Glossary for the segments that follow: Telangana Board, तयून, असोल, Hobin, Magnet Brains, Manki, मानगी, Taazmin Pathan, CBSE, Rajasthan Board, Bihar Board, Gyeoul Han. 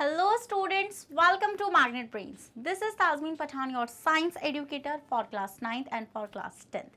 Hello students, welcome to Magnet Brains. This is Taazmin Pathan, your science educator for class 9th and for class 10th.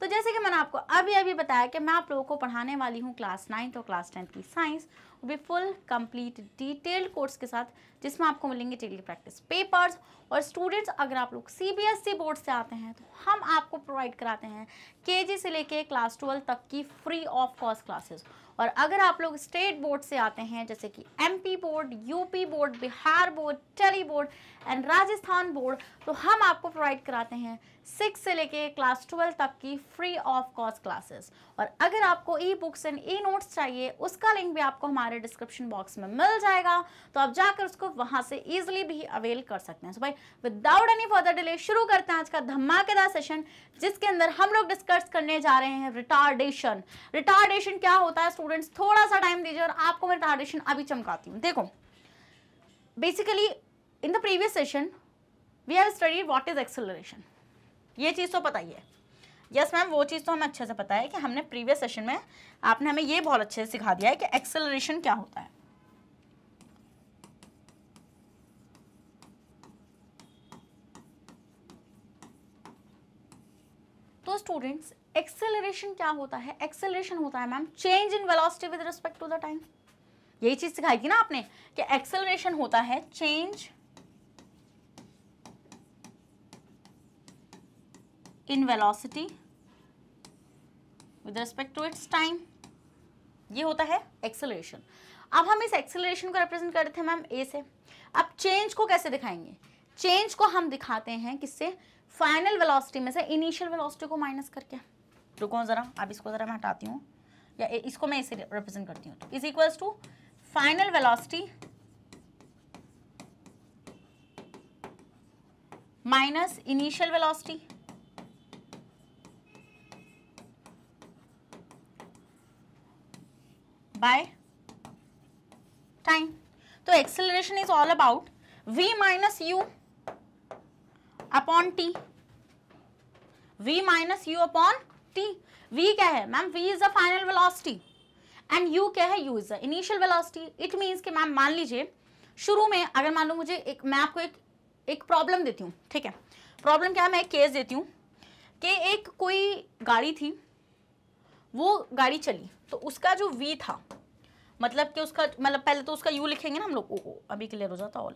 तो जैसे कि मैंने आपको अभी बताया कि मैं आप लोगों को पढ़ाने वाली हूँ क्लास 9th और क्लास 10th की साइंस भी फुल कंप्लीट डिटेल्ड कोर्स के साथ, जिसमें आपको मिलेंगे डेली प्रैक्टिस पेपर्स. और स्टूडेंट्स अगर आप लोग CBSE बोर्ड से आते हैं तो हम आपको प्रोवाइड कराते हैं KG से लेके क्लास 12 तक की फ्री ऑफ कॉस्ट क्लासेस. और अगर आप लोग स्टेट बोर्ड से आते हैं जैसे कि MP board, UP board, Bihar board, टेली बोर्ड एंड राजस्थान बोर्ड, तो हम आपको प्रोवाइड कराते हैं 6 से लेके क्लास 12 तक की फ्री ऑफ कॉस्ट क्लासेस. और अगर आपको e books and e notes चाहिए, उसका लिंक भी आपको हमारे डिस्क्रिप्शन बॉक्स में मिल जाएगा, तो आप जाकर उसको वहां से इजीली भी अवेल कर सकते हैं. सो भाई विदाउट एनी फर्दर डिले शुरू करते हैं आज का धमाकेदार सेशन, जिसके अंदर हम लोग डिस्कस करने जा रहे हैं रिटार्डेशन. रिटार्डेशन क्या होता है स्टूडेंट्स, थोड़ा सा टाइम दीजिए और आपको मैं रिटार्डेशन अभी चमकाती हूँ. देखो basically in the previous session we have studied what is acceleration. ये चीज़ तो पता ही है, यस मैम, वो चीज़ तो हमें अच्छे से पता है कि हमने प्रीवियस सेशन में आपने हमें ये बहुत अच्छे से सिखा दिया है कि एक्सेलरेशन क्या होता है. तो स्टूडेंट्स एक्सेलरेशन क्या होता है? एक्सेलरेशन होता है ma'am change in velocity with respect to the time. यही चीज़ सिखाई थी ना आपने कि एक्सेलरेशन होता है change in velocity with respect to its time. ये होता है एक्सेलरेशन. अब हम इस एक्सेलरेशन को रिप्रेजेंट करते हैं मैम ए से. अब चेंज को कैसे दिखाएंगे? चेंज को हम दिखाते हैं किससे? फाइनल वेलोसिटी में से इनिशियल वेलोसिटी को माइनस करके. रुको जरा, अब इसको जरा मैं हटाती हूँ, या इसको मैं इसे रिप्रेजेंट करती हूँ. Is equals to final velocity minus initial velocity by time. तो acceleration is all about v minus u upon t. v minus u upon t. v क्या है ma'am? v is the final velocity and u क्या है? u is the initial velocity. It means कि ma'am मान लीजिए शुरू में अगर मान लो मुझे एक, मैं आपको एक प्रॉब्लम देती हूँ, ठीक है. प्रॉब्लम क्या है, मैं एक केस देती हूँ कि एक कोई गाड़ी थी, वो गाड़ी चली, तो उसका जो v था मतलब कि उसका मतलब पहले तो उसका u लिखेंगे ना हम लोग. ओ अभी क्लियर हो जाता ऑल.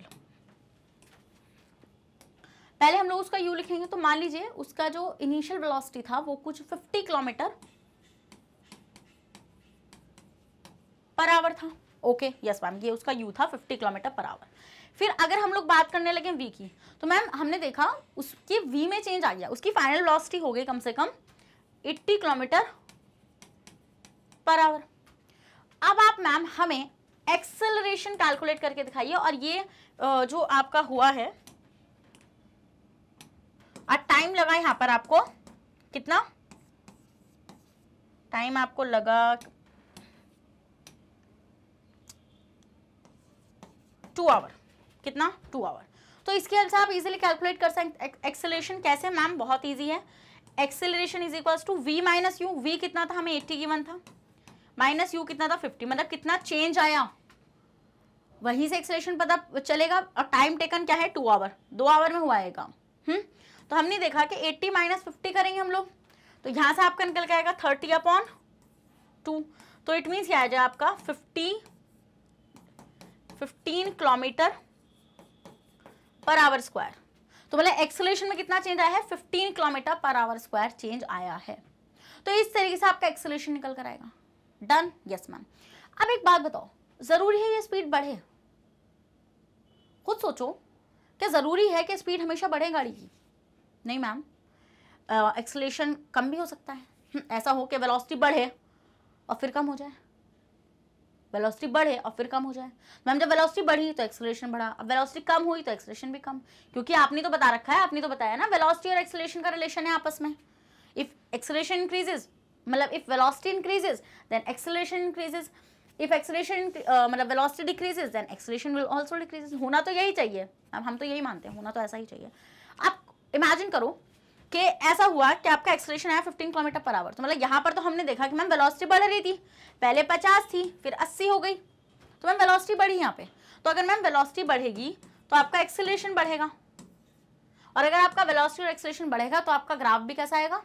पहले हम लोग उसका u लिखेंगे. तो मान लीजिए उसका जो इनिशियल वेलोसिटी था वो कुछ 50 किलोमीटर पर आवर था. ओके यस मैम, ये उसका u था 50 किलोमीटर पर आवर. फिर अगर हम लोग बात करने लगे v की, तो मैम हमने देखा उसके v में चेंज आ गया. उसकी फाइनल वेलोसिटी हो गई कम से कम 80 किलोमीटर पर आवर. अब आप मैम हमें एक्सेलरेशन कैलकुलेट करके दिखाइए. और ये जो आपका हुआ है और टाइम लगा यहाँ पर आपको कितना टाइम आपको लगा 2 आवर. कितना? 2 आवर. तो इसके हिसाब से आप इजीली कैलकुलेट कर सकते एक्सेलरेशन कैसे. मैम बहुत इजी है. Acceleration is equals to v minus u. v कितना था हमें 80 गिवन था, माइनस यू कितना था 50. मतलब कितना चेंज आया, वहीं से एक्सेलरेशन पता चलेगा. और टाइम टेकन क्या है 2 आवर. 2 आवर में हुआ है काम. तो हमने देखा कि 80 माइनस 50 करेंगे हम लोग, तो यहाँ से आपका निकल के आएगा 30/2. तो इट मीन्स क्या आ जाए आपका 15 किलोमीटर पर आवर स्क्वायर. तो मतलब एक्सेलरेशन में कितना चेंज आया है? 15 kilometre per hour square change आया है. तो इस तरीके से आपका एक्सेलरेशन निकल कर आएगा. डन? Yes ma'am. अब एक बात बताओ, जरूरी है ये स्पीड बढ़े? खुद सोचो, क्या जरूरी है कि स्पीड हमेशा बढ़े गाड़ी की? नहीं मैम, एक्सेलरेशन कम भी हो सकता है. ऐसा हो कि वेलोसिटी बढ़े और फिर कम हो जाए, वेलोसिटी बढ़े और फिर कम हो जाए. मैम जब वेलोसिटी बढ़ी तो एक्सेलरेशन बढ़ा, अब वेलोसिटी कम हुई तो एक्सेलरेशन भी कम, क्योंकि आपने तो बता रखा है, आपने तो बताया ना वेलोसिटी और एक्सेलरेशन का रिलेशन है आपस में. इफ एक्सेलरेशन इंक्रीजेज मतलब if velocity increases then acceleration increases. If acceleration मतलब velocity decreases then acceleration will also decreases. होना तो यही चाहिए, अब हम तो यही मानते हैं, होना तो ऐसा ही चाहिए. आप इमेजिन करो कि ऐसा हुआ कि आपका एक्सेलरेशन आया 15 किलोमीटर पर आवर. तो मतलब यहाँ पर तो हमने देखा कि मैम वेलोसिटी बढ़ रही थी, पहले 50 थी फिर 80 हो गई, तो मैम वेलोसिटी बढ़ी यहाँ पे. तो अगर मैम वेलोसिटी बढ़ेगी तो आपका एक्सेलरेशन बढ़ेगा, और अगर आपका वेलोसिटी और एक्सेलरेशन बढ़ेगा तो आपका ग्राफ भी कैसा आएगा,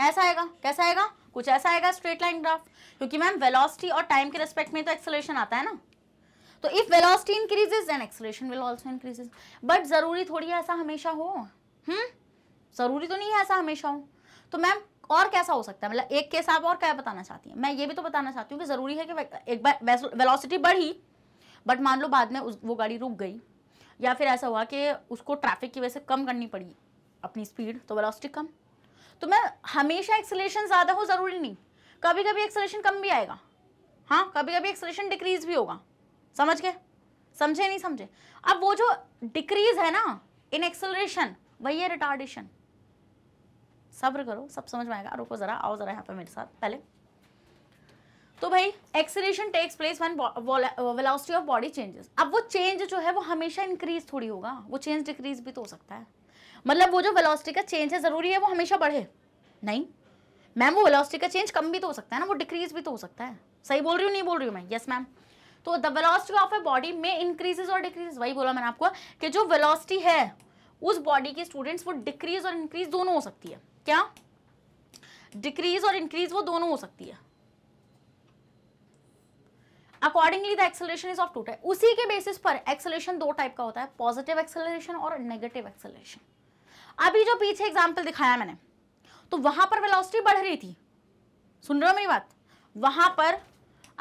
ऐसा आएगा। कैसा आएगा? कुछ ऐसा आएगा स्ट्रेट लाइन ग्राफ, क्योंकि मैम वेलोसिटी और टाइम के रेस्पेक्ट में तो एक्सेलरेशन आता है ना। तो if velocity increases and acceleration will also increases. But जरूरी थोड़ी है ऐसा हमेशा हो, जरूरी तो नहीं है ऐसा हमेशा हो। तो मैम और कैसा हो सकता है, मतलब एक केस आप और क्या बताना चाहती हैं? मैं ये भी तो बताना चाहती हूँ कि जरूरी है कि एक बार वेलोसिटी बढ़ी बट मान लो बाद में वो गाड़ी रुक गई, या फिर ऐसा हुआ कि उसको ट्रैफिक की वजह से कम करनी पड़ी अपनी स्पीड, तो वेलोसिटी कम। तो मैं हमेशा एक्सेलरेशन ज़्यादा हो ज़रूरी नहीं, कभी कभी एक्सेलरेशन कम भी आएगा, हाँ कभी कभी एक्सेलरेशन डिक्रीज भी होगा। समझ गए? समझे नहीं समझे? अब वो जो डिक्रीज है ना इन एक्सेलरेशन, वही है रिटार्डेशन। सब्र करो, सब समझ में आएगा। रुको ज़रा, आओ ज़रा यहाँ पे मेरे साथ। पहले तो भाई acceleration takes place when velocity of body changes. अब वो चेंज जो है वो हमेशा इंक्रीज थोड़ी होगा, वो चेंज डिक्रीज भी तो हो सकता है। मतलब वो जो वेलोसिटी का चेंज है ज़रूरी है वो हमेशा बढ़े नहीं मैम, वो वेलोसिटी का चेंज कम भी तो हो सकता है ना, वो डिक्रीज भी तो हो सकता है। सही बोल रही हूँ नहीं बोल रही हूँ मैं? Yes ma'am. तो the velocity of a body में इंक्रीजेज और डिक्रीज, वही बोला मैंने आपको कि जो वेलोसिटी है उस बॉडी की स्टूडेंट्स वो डिक्रीज और इंक्रीज दोनों हो सकती है। क्या? डिक्रीज और इंक्रीज वो दोनों हो सकती है। Accordingly the acceleration is of two type. उसी के बेसिस पर एक्सेलरेशन दो टाइप का होता है, पॉजिटिव एक्सेलरेशन और नेगेटिव एक्सेलरेशन। अभी जो पीछे एग्जाम्पल दिखाया मैंने, तो वहां पर वेलोसिटी बढ़ रही थी, सुन रहे हो मेरी बात? वहां पर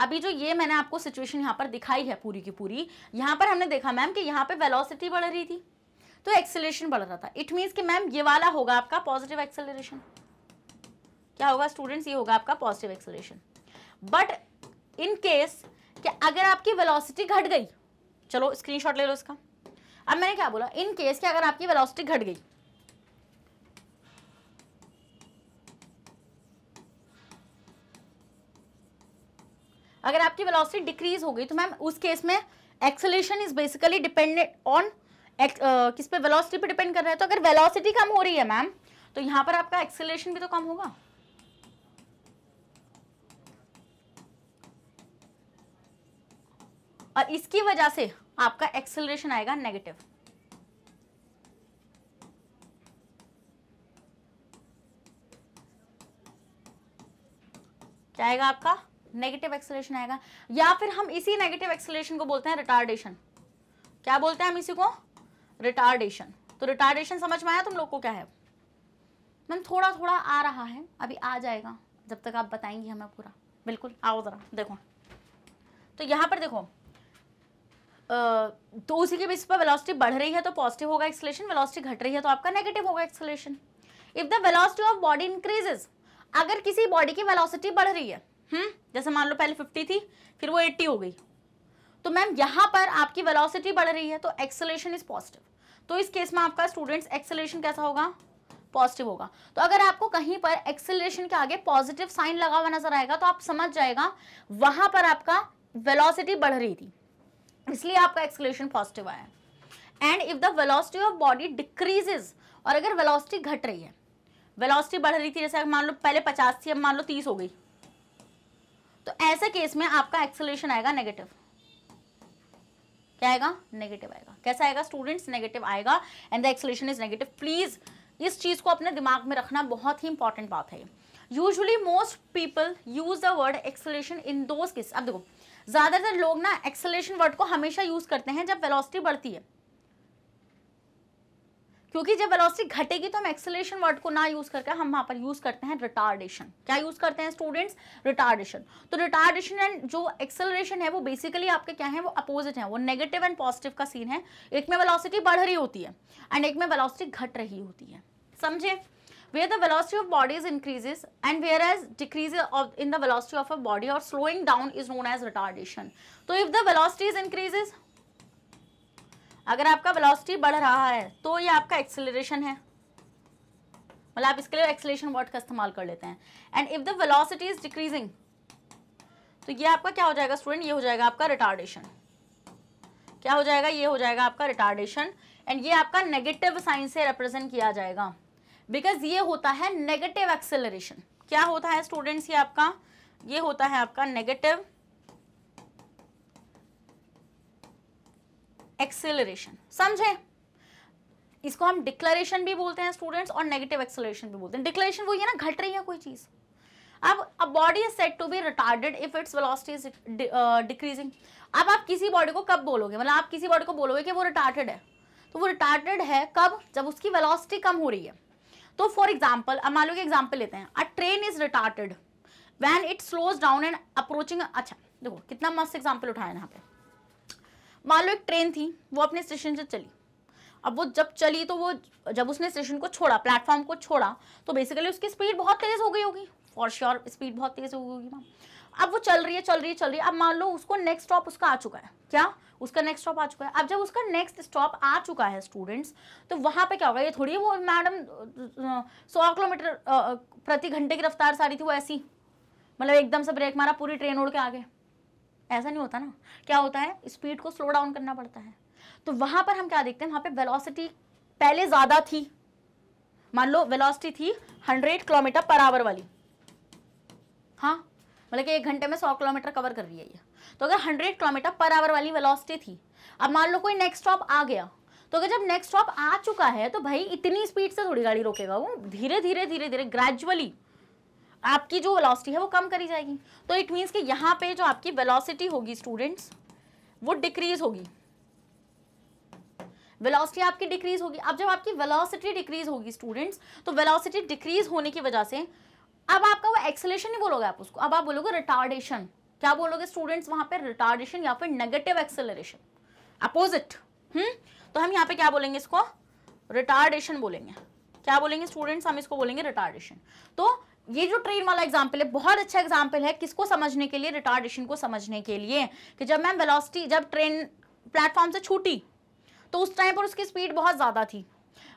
अभी जो ये मैंने आपको सिचुएशन यहाँ पर दिखाई है पूरी की पूरी, यहाँ पर हमने देखा मैम कि यहाँ पे वेलोसिटी बढ़ रही थी तो एक्सेलरेशन बढ़ रहा था। इट मींस कि मैम ये वाला होगा आपका पॉजिटिव एक्सेलरेशन। क्या होगा स्टूडेंट्स? ये होगा आपका positive acceleration. But in case कि अगर आपकी वेलोसिटी घट गई, चलो स्क्रीनशॉट ले लो इसका। अब मैंने क्या बोला, इन केस कि अगर आपकी वेलोसिटी घट गई, अगर आपकी वेलोसिटी डिक्रीज हो गई तो मैम उस केस में acceleration is basically dependent on किस पे? वेलोसिटी पे डिपेंड कर रहा है। तो अगर वेलोसिटी कम हो रही है मैम तो यहाँ पर आपका एक्सेलरेशन भी तो कम होगा। और इसकी वजह से आपका एक्सेलरेशन आएगा नेगेटिव। क्या आएगा आपका? नेगेटिव एक्सेलरेशन आएगा। या फिर हम इसी नेगेटिव एक्सेलरेशन को बोलते हैं रिटार्डेशन। क्या बोलते हैं हम इसी को? रिटार्डेशन। तो रिटार्डेशन समझ में आया तुम लोग को क्या है? मैम थोड़ा थोड़ा आ रहा है, अभी आ जाएगा जब तक आप बताएंगे हमें पूरा। बिल्कुल, आओ जरा देखो। तो यहाँ पर देखो तो उसी के बेस पर वेलोसिटी बढ़ रही है तो पॉजिटिव होगा एक्सेलरेशन, वेलोसिटी घट रही है तो आपका नेगेटिव होगा acceleration. If the velocity of body increases, अगर किसी बॉडी की वेलोसिटी बढ़ रही है, जैसे मान लो पहले 50 थी फिर वो 80 हो गई, तो मैम यहाँ पर आपकी वेलोसिटी बढ़ रही है तो एक्सेलरेशन इज पॉजिटिव। तो इस केस में आपका स्टूडेंट्स एक्सेलरेशन कैसा होगा? पॉजिटिव होगा। तो अगर आपको कहीं पर एक्सेलरेशन के आगे पॉजिटिव साइन लगा हुआ नजर आएगा तो आप समझ जाएगा वहां पर आपका वेलोसिटी बढ़ रही थी, इसलिए आपका एक्सेलरेशन पॉजिटिव आया। And if the velocity of body decreases, और अगर वेलोसिटी घट रही है, वेलोसिटी बढ़ रही थी जैसे मान लो पहले 50 थी अब मान लो 30 हो गई, तो ऐसे केस में आपका एक्सेलरेशन आएगा नेगेटिव। क्या आएगा? नेगेटिव आएगा। कैसा आएगा स्टूडेंट्स? नेगेटिव आएगा। And the acceleration is negative. Please इस चीज को अपने दिमाग में रखना, बहुत ही इंपॉर्टेंट बात है। Usually most people use the word acceleration in those case. अब देखो ज्यादातर लोग ना एक्सेलरेशन वर्ड को हमेशा यूज करते हैं जब वेलोसिटी बढ़ती है, क्योंकि जब वेलोसिटी घटेगी तो हम एक्सेलरेशन वर्ड को ना यूज करके हम वहां पर यूज करते हैं रिटार्डेशन। क्या यूज करते हैं स्टूडेंट्स? रिटार्डेशन। तो रिटार्डेशन एंड जो एक्सेलरेशन है वो बेसिकली आपके क्या है? वो अपोजिट है, वो नेगेटिव एंड पॉजिटिव का सीन है। एक में वेलोसिटी बढ़ रही होती है एंड एक में वेलोसिटी घट रही होती है। समझे? Where the velocity of body is increases and where as decrease in the velocity of a body और slowing down is known as retardation. तो if the velocity is increases, अगर आपका वेलोसिटी बढ़ रहा है तो ये आपका एक्सेलरेशन है, मतलब आप इसके लिए एक्सेलरेशन वर्ड का इस्तेमाल कर लेते हैं। And if the velocity is decreasing तो ये आपका क्या हो जाएगा स्टूडेंट? ये हो जाएगा आपका रिटार्डेशन। क्या हो जाएगा? ये हो जाएगा आपका रिटार्डेशन। एंड ये आपका नेगेटिव साइन से रिप्रेजेंट किया जाएगा बिकॉज ये होता है नेगेटिव एक्सेलरेशन। क्या होता है स्टूडेंट्स? ये आपका नेगेटिव एक्सेलरेशन, समझे? इसको हम डिक्लेरेशन भी बोलते हैं स्टूडेंट्स और नेगेटिव एक्सेलरेशन भी बोलते हैं। डिक्लेरेशन वही है ना, घट रही है कोई चीज। अब a body is said to be retarded if its velocity is decreasing. अब आप किसी बॉडी को कब बोलोगे, मतलब आप किसी बॉडी को बोलोगे कि वो रिटार्डेड है, तो वो रिटार्डेड है कब, जब उसकी वेलोसिटी कम हो रही है। तो फॉर एग्जाम्पल, अब मान लो कि एग्जाम्पल लेते हैं, a train is retarded when it slows down and approaching. अच्छा देखो कितना मस्त एग्जाम्पल उठाया यहाँ पे। मान लो एक ट्रेन थी, वो अपने स्टेशन से चली। अब वो जब चली तो वो जब उसने स्टेशन को छोड़ा, प्लेटफॉर्म को छोड़ा, तो बेसिकली उसकी स्पीड बहुत तेज़ हो गई होगी, फॉर श्योर स्पीड बहुत तेज़ हो गई होगी मैम। अब वो चल रही है। अब मान लो उसको नेक्स्ट स्टॉप उसका आ चुका है, क्या उसका नेक्स्ट स्टॉप आ चुका है। अब जब उसका नेक्स्ट स्टॉप आ चुका है स्टूडेंट्स, तो वहाँ पे क्या होगा, ये थोड़ी वो मैडम 100 किलोमीटर प्रति घंटे की रफ्तार सारी थी, वो ऐसी मतलब एकदम से ब्रेक मारा पूरी ट्रेन उड़ के आगे, ऐसा नहीं होता ना। क्या होता है, स्पीड को स्लो डाउन करना पड़ता है। तो वहाँ पर हम क्या देखते हैं, वहाँ पे वेलोसिटी पहले ज़्यादा थी, मान लो वेलोसिटी थी 100 किलोमीटर पर आवर वाली, हाँ मतलब कि 1 घंटे में 100 किलोमीटर कवर कर रही है ये। तो अगर 100 किलोमीटर पर आवर वाली वेलोसिटी थी, अब मान लो कोई नेक्स्ट स्टॉप आ गया, तो अगर जब नेक्स्ट स्टॉप आ चुका है तो भाई इतनी स्पीड से थोड़ी गाड़ी रोकेगा, वो धीरे धीरे ग्रेजुअली आपकी जो वेलोसिटी है वो कम करी जाएगी। तो इट मीन्स कि यहाँ पे जो आपकी वेलोसिटी होगी स्टूडेंट्स वो डिक्रीज होगी, वेलोसिटी आपकी डिक्रीज होगी। अब जब आपकी वेलोसिटी डिक्रीज होगी स्टूडेंट्स, तो वेलोसिटी डिक्रीज होने की वजह से अब आपका वो एक्सेलरेशन नहीं बोलोगे आप उसको, अब आप बोलोगे रिटार्डेशन। क्या बोलोगे स्टूडेंट्स वहाँ पे, रिटार्डेशन या फिर नेगेटिव एक्सेलरेशन, अपोजिट। तो हम यहाँ पे क्या बोलेंगे, इसको रिटार्डेशन बोलेंगे। क्या बोलेंगे स्टूडेंट्स, हम इसको बोलेंगे रिटार्डेशन। तो ये जो ट्रेन वाला एग्जाम्पल है बहुत अच्छा एग्जाम्पल है, किसको समझने के लिए, रिटार्डेशन को समझने के लिए, कि जब मैम वेलोसिटी, जब ट्रेन प्लेटफॉर्म से छूटी तो उस टाइम पर उसकी स्पीड बहुत ज़्यादा थी,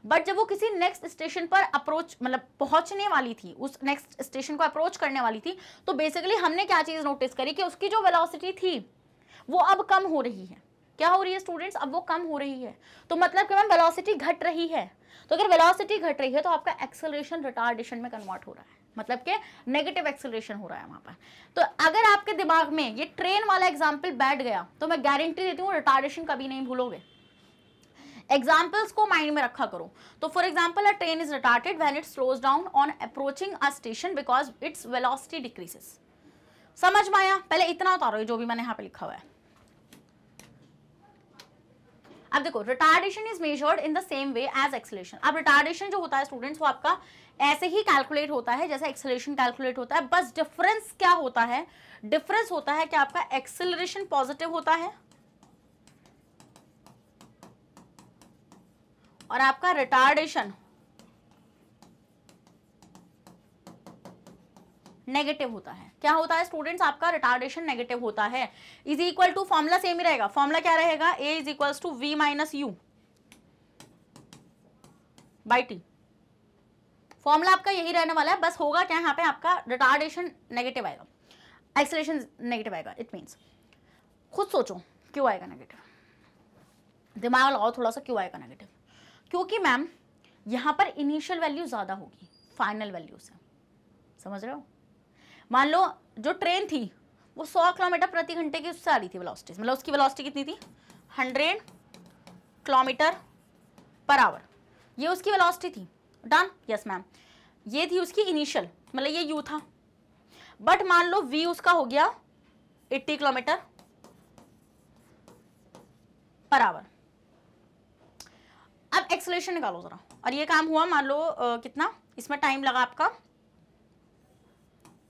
बट जब वो किसी नेक्स्ट स्टेशन पर अप्रोच मतलब पहुंचने वाली थी, उस नेक्स्ट स्टेशन को अप्रोच करने वाली थी, तो बेसिकली हमने क्या चीज़ नोटिस करी कि उसकी जो वेलोसिटी थी वो अब कम हो रही है। क्या हो रही है स्टूडेंट्स, अब वो कम हो रही है। तो मतलब कि मैम वेलोसिटी घट रही है, तो अगर वेलोसिटी घट रही है तो आपका एक्सेलरेशन रिटार्डेशन में कन्वर्ट हो रहा है, मतलब के नेगेटिव एक्सेलरेशन हो रहा है वहाँ पर। तो अगर आपके दिमाग में ये ट्रेन वाला एग्जाम्पल बैठ गया तो मैं गारंटी देती हूँ रिटार्डेशन कभी नहीं भूलोगे। एग्जाम्पल्स को माइंड में रखा करो। तो for example, a train is retarded when it slows down on approaching a station because its velocity decreases. समझ में आया? पहले इतना उतारो जो भी मैंने यहाँ पे लिखा हुआ है। अब देखो, retardation is measured in the same way as acceleration. अब रिटार्डेशन जो होता है स्टूडेंट्स वो आपका ऐसे ही कैलकुलेट होता है जैसे एक्सेलरेशन कैलकुलेट होता है, बस डिफरेंस क्या होता है, डिफरेंस होता है कि आपका एक्सेलरेशन पॉजिटिव होता है और आपका रिटार्डेशन नेगेटिव होता है। क्या होता है स्टूडेंट्स, आपका रिटार्डेशन नेगेटिव होता है। Is equal to formula same ही रहेगा, फॉर्मूला क्या रहेगा, a is equals to v minus u by t. Formula आपका यही रहने वाला है, बस होगा क्या यहाँ पे, आपका रिटार्डेशन नेगेटिव आएगा, एक्सेलरेशन नेगेटिव आएगा। इट मीन्स खुद सोचो क्यों आएगा नेगेटिव, दिमाग लगाओ थोड़ा सा, क्यों आएगा नेगेटिव? क्योंकि मैम यहाँ पर इनिशियल वैल्यू ज़्यादा होगी फाइनल वैल्यू से, समझ रहे हो? मान लो जो ट्रेन थी वो 100 किलोमीटर प्रति घंटे की उससे आ रही थी वेलोसिटी, मतलब उसकी वेलोसिटी कितनी थी, 100 किलोमीटर पर आवर, ये उसकी वेलोसिटी थी। डन, यस मैम, ये थी उसकी इनिशियल, मतलब ये यू था। बट मान लो वी उसका हो गया 80 किलोमीटर पर आवर। अब एक्सेलरेशन निकालो जरा, और ये काम हुआ मान लो कितना इसमें टाइम लगा आपका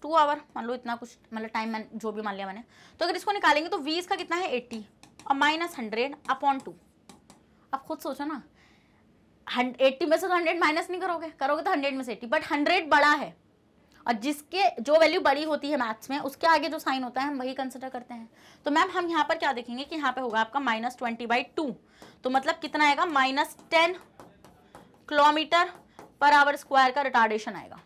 2 आवर, मान लो इतना कुछ, मतलब टाइम जो भी मान लिया मैंने। तो अगर इसको निकालेंगे तो वी इसका कितना है 80 और माइनस 100/2। अब खुद सोचो ना, 80 में से 100 माइनस नहीं करोगे, करोगे तो 100 में से 80, बट 100 बड़ा है और जिसके जो वैल्यू बड़ी होती है मैथ्स में उसके आगे जो साइन होता है हम वही कंसिडर करते हैं। तो मैम हम यहाँ पर क्या देखेंगे कि यहाँ पे होगा आपका -20/2, तो मतलब कितना आएगा, -10 किलोमीटर पर आवर स्क्वायर का रिटार्डेशन आएगा।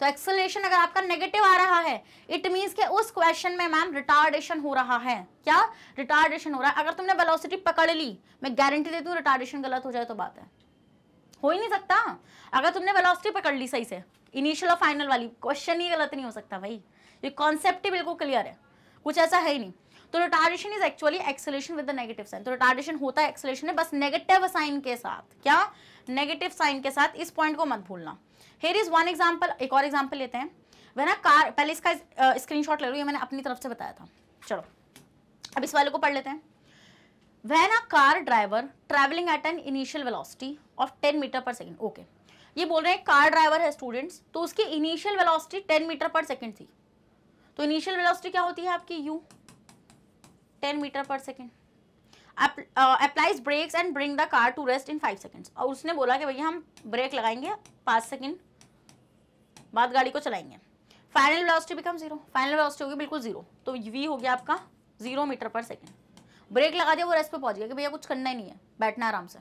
तो एक्सेलरेशन अगर आपका नेगेटिव आ रहा है इट मीन्स के उस क्वेश्चन में मैम रिटार्डेशन हो रहा है। क्या रिटार्डेशन हो रहा है? अगर तुमने वेलोसिटी पकड़ ली, मैं गारंटी देती हूँ रिटार्डेशन गलत हो जाए तो बात है, हो ही नहीं सकता। अगर तुमने वेलोसिटी पकड़ ली सही से, इनिशियल और फाइनल वाली, क्वेश्चन ही गलत नहीं हो सकता भाई, ये कॉन्सेप्ट ही बिल्कुल क्लियर है, कुछ ऐसा है ही नहीं। तो retardation is actually acceleration with the negative sign. तो रिटार्डेशन होता है एक्सेलेरेशन है, बस नेगेटिव साइन के साथ। क्या? नेगेटिव साइन के साथ। इस पॉइंट को मत भूलना। हियर इज वन एग्जांपल, एक और एग्जांपल लेते हैं। वह ना कार, पहले इसका स्क्रीनशॉट ले लो, ये मैंने अपनी तरफ से बताया था। चलो अब इस वाले को पढ़ लेते हैं। वह ना car driver travelling at an initial velocity of 10 metre per second. Okay, ये बोल रहे हैं कार ड्राइवर है स्टूडेंट्स, तो उसकी initial velocity 10 metre per second थी। तो इनिशियल वेलोसिटी क्या होती है आपकी? u 10 metre per second. Applies brakes and bring the car to rest in 5 seconds. और उसने बोला कि भैया हम ब्रेक लगाएंगे 5 सेकंड बाद गाड़ी को चलाएंगे। Final velocity become zero. Final velocity होगी बिल्कुल जीरो। तो v हो गया आपका 0 मीटर पर सेकेंड। ब्रेक लगा दिया, वो रेस्ट पर पहुँच गया कि भैया कुछ करना ही नहीं है, बैठना आराम से।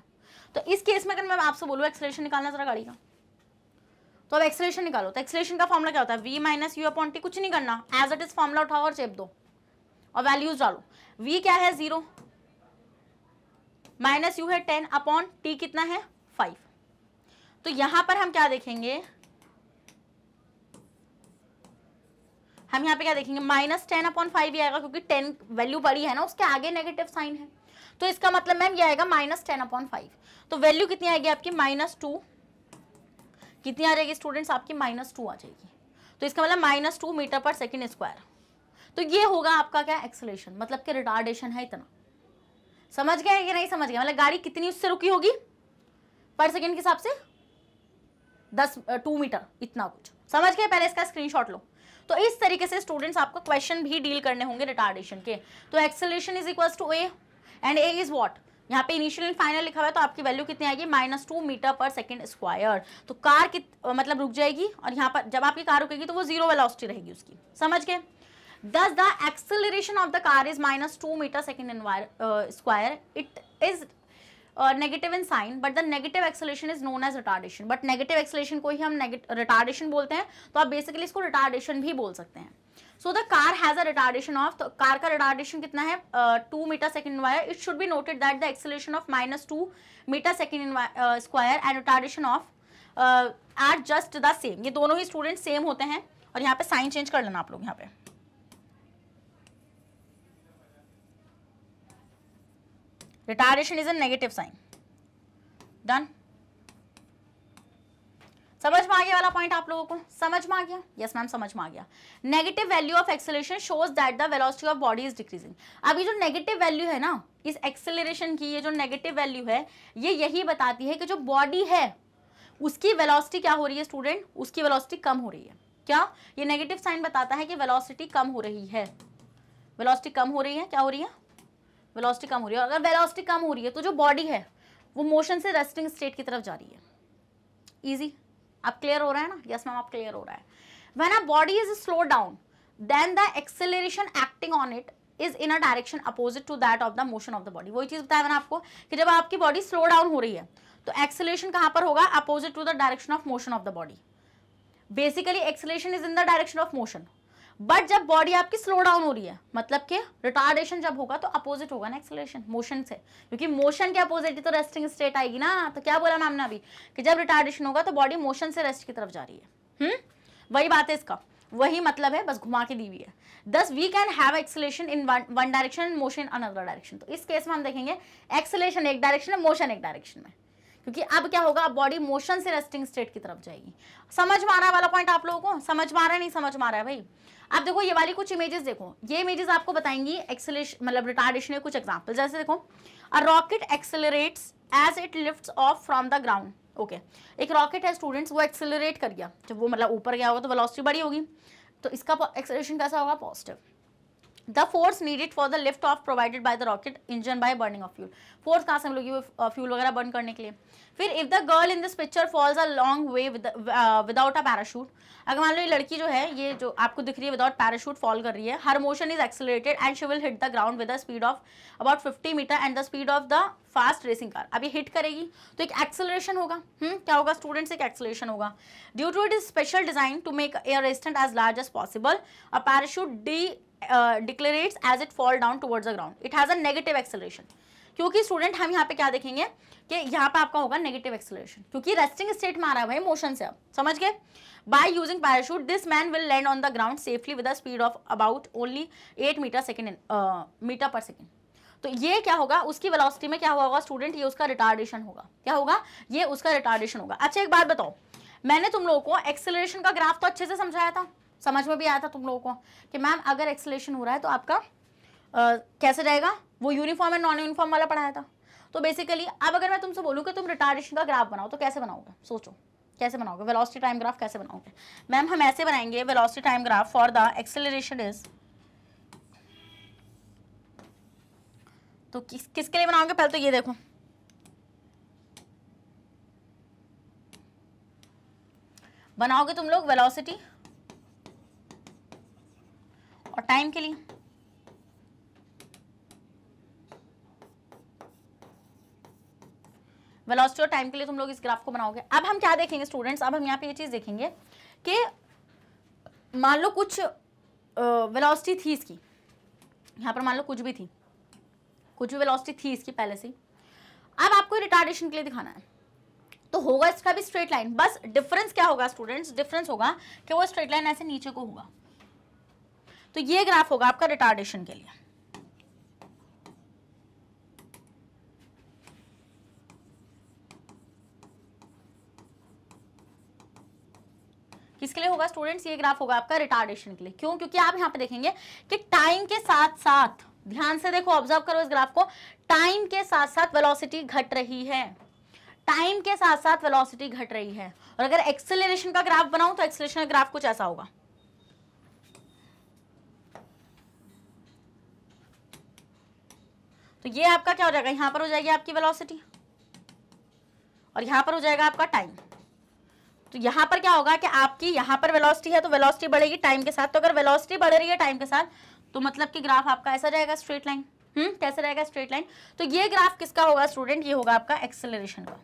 तो इस केस में अगर मैं आपसे बोलूँ एक्सेलेरेशन निकालना जरा गाड़ी का, तो अब एक्सेलेरेशन निकालो। तो एक्सेलेरेशन का फॉर्मूला क्या होता है? v minus u upon t. कुछ नहीं करना, एज इट इज फॉर्मूला उठाओ और चेप दो और वैल्यूज डालो। v क्या है? 0 माइनस यू है 10 अपॉन टी कितना है? 5। तो यहां पर हम क्या देखेंगे? हम यहाँ पे क्या देखेंगे? -10/5 आएगा, क्योंकि 10 वैल्यू बड़ी है ना, उसके आगे नेगेटिव साइन है। तो इसका मतलब मैम ये आएगा -10/5। तो वैल्यू कितनी आएगी आपकी? -2। कितनी आ जाएगी स्टूडेंट्स आपकी? -2 आ जाएगी। तो इसका मतलब -2 मीटर पर सेकेंड स्क्वायर। तो ये होगा आपका क्या? एक्सेलेरेशन, मतलब कि रिटार्डेशन है इतना। समझ गए कि नहीं समझ गए? मतलब गाड़ी कितनी उससे रुकी होगी पर सेकेंड के हिसाब से? 2 मीटर इतना कुछ। समझ गए? पहले इसका स्क्रीनशॉट लो। तो इस तरीके से स्टूडेंट्स आपको क्वेश्चन भी डील करने होंगे रिटार्डेशन के। तो acceleration is equal to a and a is what? यहाँ पे इनिशियल एंड फाइनल लिखा हुआ है, तो आपकी वैल्यू कितनी आएगी? -2 मीटर पर सेकेंड स्क्वायर। तो कार मतलब रुक जाएगी, और यहाँ पर जब आपकी कार रुकेगी तो वो 0 वेलोसिटी रहेगी उसकी। समझ गए? Thus the acceleration of the car is -2 metre second square. It is negative in sign, but the negative acceleration is known as retardation. But negative acceleration को ही हम रिटार्डेशन बोलते हैं, तो आप बेसिकली इसको रिटार्डेशन भी बोल सकते हैं। So the car has a retardation of, तो कार का रिटार्डेशन कितना है? 2 metre second square. It should be noted that the acceleration of -2 metre second square and retardation of are just the same. ये दोनों ही स्टूडेंट सेम होते हैं। और यहाँ पे साइन चेंज कर लेना आप लोग। यहाँ पे retardation is a negative sign. Done. समझ में आ गया वाला पॉइंट आप लोगों को? समझ में आ गया? यस मैम समझ में आ गया। Negative value of acceleration shows that the velocity of body is decreasing. अब ये जो नेगेटिव वैल्यू है ना इस एक्सेलेरेशन की, ये जो नेगेटिव वैल्यू है ये यही बताती है कि जो बॉडी है उसकी वेलोसिटी क्या हो रही है स्टूडेंट? उसकी वेलोसिटी कम हो रही है। क्या? ये नेगेटिव साइन बताता है कि वेलोसिटी कम हो रही है। वेलोसिटी कम हो रही है। क्या हो रही है? वेलोसिटी कम हो रही है। अगर वेलोसिटी कम हो रही है तो जो बॉडी है वो मोशन से रेस्टिंग स्टेट की तरफ जा रही है। इजी? आप क्लियर हो रहा है ना? यस मैम आप क्लियर हो रहा है। When a body is slow down then the acceleration acting on it is in a direction opposite to that of the motion of the body. वही चीज बताया मैंने आपको कि जब आपकी बॉडी स्लो डाउन हो रही है तो एक्सेलरेशन कहाँ पर होगा? Opposite to the direction of motion of the body. Basically acceleration is in the direction of motion, but जब बॉडी आपकी स्लो डाउन हो रही है मतलब कि रिटार्डेशन जब होगा तो अपोजिट होगा ना एक्सेलरेशन मोशन से, क्योंकि मोशन के अपोजिट ही तो रेस्टिंग स्टेट आएगी ना। तो क्या बोला मैम ने अभी कि जब रिटार्डेशन होगा तो बॉडी मोशन से रेस्ट की तरफ जा रही है। वही बात है, इसका वही मतलब है, बस घुमा के दी हुई है। Thus we can have acceleration in one direction and motion in another direction. तो इस केस में हम देखेंगे एक्सेलरेशन एक डायरेक्शन में, मोशन एक डायरेक्शन में, क्योंकि अब क्या होगा? अब बॉडी मोशन से रेस्टिंग स्टेट की तरफ जाएगी। समझ में आ रहा है वाला पॉइंट आप लोगों को? समझ में आ रहा है? नहीं समझ में आ रहा है भाई? अब देखो ये वाली कुछ इमेजेस देखो। ये इमेजेस आपको बताएंगी एक्सेलरेशन मतलब रिटार्डेशन के कुछ एग्जांपल। जैसे देखो, a rocket accelerates as it lifts off from the ground. Okay, एक रॉकेट है स्टूडेंट्स, वो एक्सेलरेट कर गया। जब वो मतलब ऊपर गया होगा तो वेलोसिटी बड़ी होगी, तो इसका एक्सेलरेशन कैसा होगा? Positive. The force needed for the lift off provided by the rocket engine by burning of fuel. Force कहाँ से हम लोग? फ्यूल वगैरह बर्न करने के लिए। फिर if the girl in this picture falls a long way without a parachute. अगर मान लो ये लड़की जो है, ये जो आपको दिख रही है विदाउट पैराशूट फॉल कर रही है, her motion is accelerated and she will hit the ground with the speed of about 50 metre and the speed of the fast racing car. अब ये हिट करेगी तो एक एक्सेलरेशन होगा। क्या होगा स्टूडेंट्स? एक एक्सेलरेशन होगा। Due to it is special design to make air resistant as large as possible a parachute डी decelerates as it fall down towards the ground. It has a negative acceleration. क्योंकि student हम यहाँ पे क्या देखेंगे कि यहाँ पे आपका होगा नेगेटिव एक्सेलरेशन, क्योंकि रेस्टिंग स्टेट में आ रहा है भाई मोशन से, आप समझ गए। By using parachute this man will land on the ground safely with a speed of about only 8 metre per second. तो ये क्या होगा, उसकी वेलोसिटी में क्या होगा स्टूडेंट, ये उसका रिटार्डेशन होगा। क्या होगा, ये उसका रिटार्डेशन होगा। अच्छा एक बात बताओ, मैंने तुम लोगों को एक्सेलरेशन का ग्राफ तो अच्छे से समझाया था, समझ में भी आया था तुम लोगों को कि मैम अगर एक्सेलरेशन हो रहा है तो आपका कैसे रहेगा, वो यूनिफॉर्म एंड नॉन यूनिफॉर्म वाला पढ़ाया था। तो बेसिकली अब अगर मैं तुमसे बोलूँ कि तुम रिटार्डेशन का ग्राफ बनाओ तो कैसे बनाओगे, सोचो कैसे बनाओगे, वेलोसिटी टाइम ग्राफ कैसे बनाओगे। मैम हम ऐसे बनाएंगे, velocity time graph for the acceleration is, तो किसके लिए बनाओगे, पहले तो ये देखो बनाओगे तुम लोग वेलोसिटी और टाइम के लिए। वेलोसिटी और टाइम के लिए तुम लोग इस ग्राफ को बनाओगे। अब हम क्या देखेंगे स्टूडेंट्स, अब हम यहाँ पे ये चीज देखेंगे कि मान लो कुछ वेलोसिटी थी इसकी, यहाँ पर मान लो कुछ भी थी, कुछ भी वेलोसिटी थी इसकी पहले से। अब आपको रिटार्डेशन के लिए दिखाना है, तो होगा इसका भी स्ट्रेट लाइन, बस डिफरेंस क्या होगा स्टूडेंट्स, डिफरेंस होगा कि वो स्ट्रेट लाइन ऐसे नीचे को होगा। तो ये ग्राफ होगा आपका रिटार्डेशन के लिए। किसके लिए होगा स्टूडेंट्स, ये ग्राफ होगा आपका रिटार्डेशन के लिए। क्यों, क्योंकि आप यहाँ पे देखेंगे कि टाइम के साथ साथ, ध्यान से देखो, ऑब्जर्व करो इस ग्राफ को, टाइम के साथ साथ वेलोसिटी घट रही है, टाइम के साथ साथ वेलोसिटी घट रही है। और अगर एक्सेलरेशन का ग्राफ बनाऊं तो एक्सेलरेशन का ग्राफ कुछ ऐसा होगा। तो ये आपका क्या हो जाएगा, यहां पर हो जाएगी आपकी वेलोसिटी और यहां पर हो जाएगा आपका टाइम। तो यहां पर क्या होगा कि आपकी यहां पर वेलोसिटी है तो वेलोसिटी बढ़ेगी टाइम के साथ। तो अगर वेलोसिटी बढ़ रही है टाइम के साथ तो मतलब कि ग्राफ आपका ऐसा रहेगा, स्ट्रेट लाइन। कैसे रहेगा, स्ट्रेट लाइन। तो ये ग्राफ किसका होगा स्टूडेंट, ये होगा आपका एक्सेलरेशन का।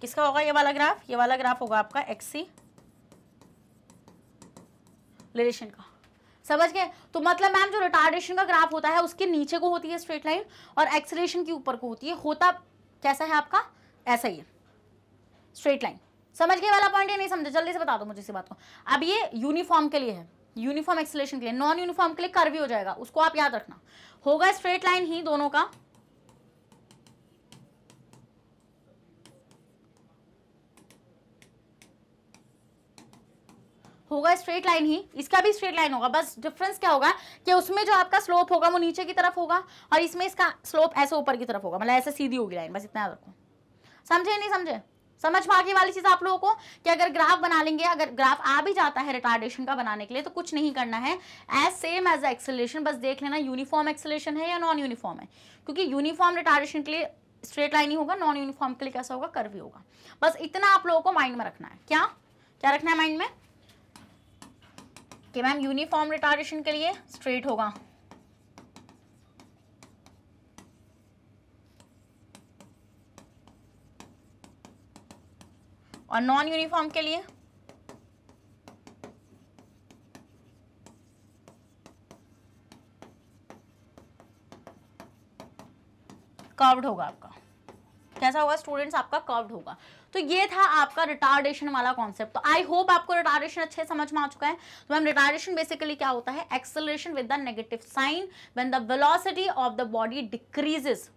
किसका होगा ये वाला ग्राफ, ये वाला ग्राफ होगा आपका एक्सेलरेशन का, समझ गए। तो मतलब मैम जो रिटार्डेशन का ग्राफ होता है उसके नीचे को होती है स्ट्रेट लाइन और एक्सेलरेशन के ऊपर को होती है, होता कैसा है आपका, ऐसा ही है स्ट्रेट लाइन, समझ गए वाला पॉइंट। ये नहीं समझे जल्दी से बता दो मुझे इसी बात को। अब ये यूनिफॉर्म के लिए है, यूनिफॉर्म एक्सेलरेशन के लिए, नॉन यूनिफॉर्म के लिए कर्व भी हो जाएगा, उसको आप याद रखना। होगा स्ट्रेट लाइन ही दोनों का, होगा स्ट्रेट लाइन ही, इसका भी स्ट्रेट लाइन होगा। बस डिफरेंस क्या होगा कि उसमें जो आपका स्लोप होगा वो नीचे की तरफ होगा और इसमें इसका स्लोप ऐसे ऊपर की तरफ होगा, मतलब ऐसे सीधी होगी लाइन, बस इतना याद रखो। समझे नहीं समझे, समझ में आगे वाली चीज आप लोगों को कि अगर ग्राफ बना लेंगे, अगर ग्राफ आ भी जाता है रिटार्डेशन का बनाने के लिए तो कुछ नहीं करना है, एज सेम एज एक्सेलरेशन, बस देख लेना यूनिफॉर्म एक्सेलरेशन है या नॉन यूनिफॉर्म है, क्योंकि यूनिफॉर्म रिटार्डेशन के लिए स्ट्रेट लाइन ही होगा, नॉन यूनिफॉर्म के लिए कैसा होगा, कर्व ही होगा। बस इतना आप लोगों को माइंड में रखना है। क्या क्या रखना है माइंड में कि मैम यूनिफॉर्म रिटार्डेशन के लिए स्ट्रेट होगा, नॉन यूनिफॉर्म के लिए कर्व्ड होगा। आपका कैसा होगा स्टूडेंट्स, आपका कर्व्ड होगा। तो ये था आपका रिटार्डेशन वाला कॉन्सेप्ट। तो आई होप आपको रिटार्डेशन अच्छे समझ में आ चुका है। तो मैम रिटार्डेशन बेसिकली क्या होता है, acceleration with the negative sign when the velocity of the body decreases,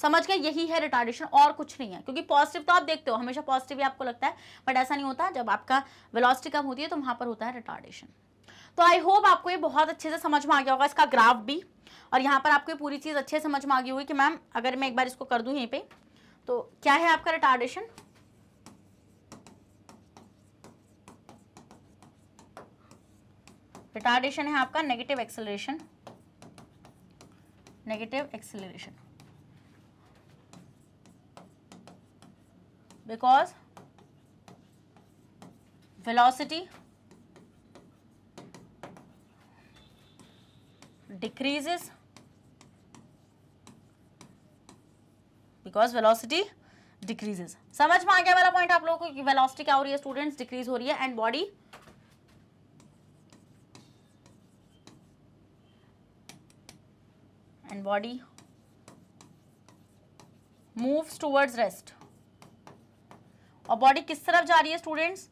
समझ गए, यही है रिटार्डेशन और कुछ नहीं है। क्योंकि पॉजिटिव तो आप देखते हो, हमेशा पॉजिटिव ही आपको लगता है, बट ऐसा नहीं होता, जब आपका वेलोसिटी कम होती है तो वहां पर होता है रिटार्डेशन। तो आई होप आपको ये बहुत अच्छे से समझ में आ गया होगा, इसका ग्राफ भी, और यहाँ पर आपको ये पूरी चीज़ अच्छे से समझ में आ गई होगी कि मैम अगर मैं एक बार इसको कर दूँ यहीं पर तो क्या है आपका रिटार्डेशन। रिटार्डेशन है आपका negative acceleration, negative acceleration, because velocity decreases, समझ में आ गया वाला पॉइंट आप लोगों को, वेलोसिटी क्या हो रही है स्टूडेंट्स, डिक्रीज हो रही है, and body and body moves towards rest. और बॉडी किस तरफ जा रही है स्टूडेंट्स?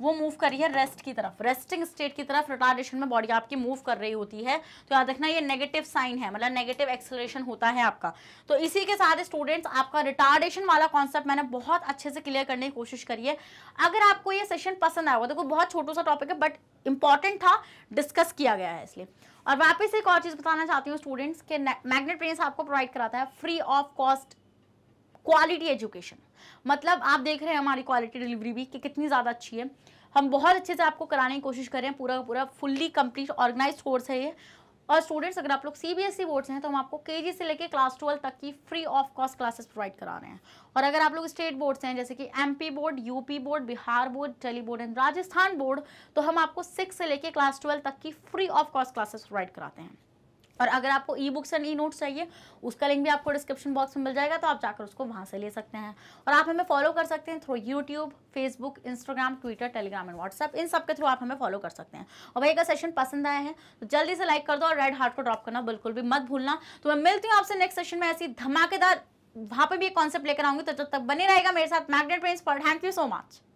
वो मूव कर रही है रेस्ट की तरफ, रेस्टिंग स्टेट की तरफ। रिटार्डेशन में बॉडी आपकी मूव कर रही होती है, तो याद रखना ये नेगेटिव साइन है, मतलब नेगेटिव एक्सेलरेशन होता है आपका। तो इसी के साथ स्टूडेंट्स आपका रिटार्डेशन वाला कॉन्सेप्ट मैंने बहुत अच्छे से क्लियर करने की कोशिश करी है। अगर आपको ये सेशन पसंद आया हो, देखो बहुत छोटा सा टॉपिक है बट इंपॉर्टेंट था, डिस्कस किया गया है इसलिए। और वापस एक और चीज़ बताना चाहती हूँ स्टूडेंट्स के मैग्नेट ब्रेन्स आपको प्रोवाइड कराता है free of cost quality education. मतलब आप देख रहे हैं हमारी क्वालिटी डिलीवरी भी कि कितनी ज़्यादा अच्छी है, हम बहुत अच्छे से आपको कराने की कोशिश कर रहे हैं। पूरा का पूरा फुल्ली कंप्लीट ऑर्गेनाइज्ड कोर्स है ये। और स्टूडेंट्स अगर आप लोग CBSE बोर्ड से हैं तो हम आपको KG से लेकर क्लास 12 तक की free of cost classes provide करा रहे हैं। और अगर आप लोग स्टेट बोर्ड से हैं जैसे कि MP board, UP board, Bihar board, टेली बोर्ड एंड राजस्थान बोर्ड, तो हम आपको 6 से लेकर क्लास 12 तक की free of cost classes provide कराते हैं। और अगर आपको e books and e notes चाहिए उसका लिंक भी आपको डिस्क्रिप्शन बॉक्स में मिल जाएगा, तो आप जाकर उसको वहाँ से ले सकते हैं। और आप हमें फॉलो कर सकते हैं through YouTube, Facebook, Instagram, Twitter, Telegram and WhatsApp, इन सब के थ्रू आप हमें फॉलो कर सकते हैं। और भाई अगर सेशन पसंद आया है तो जल्दी से लाइक कर दो और रेड हार्ट को ड्रॉप करना बिल्कुल भी मत भूलना। तो मैं मिलती हूँ आपसे नेक्स्ट सेशन में, ऐसी धमाकेदार वहाँ पर भी एक कॉन्सेप्ट लेकर आऊँगी। तो जब तक बने रहेगा मेरे साथ मैग्नेट ब्रेन्स पर। Thank you so much.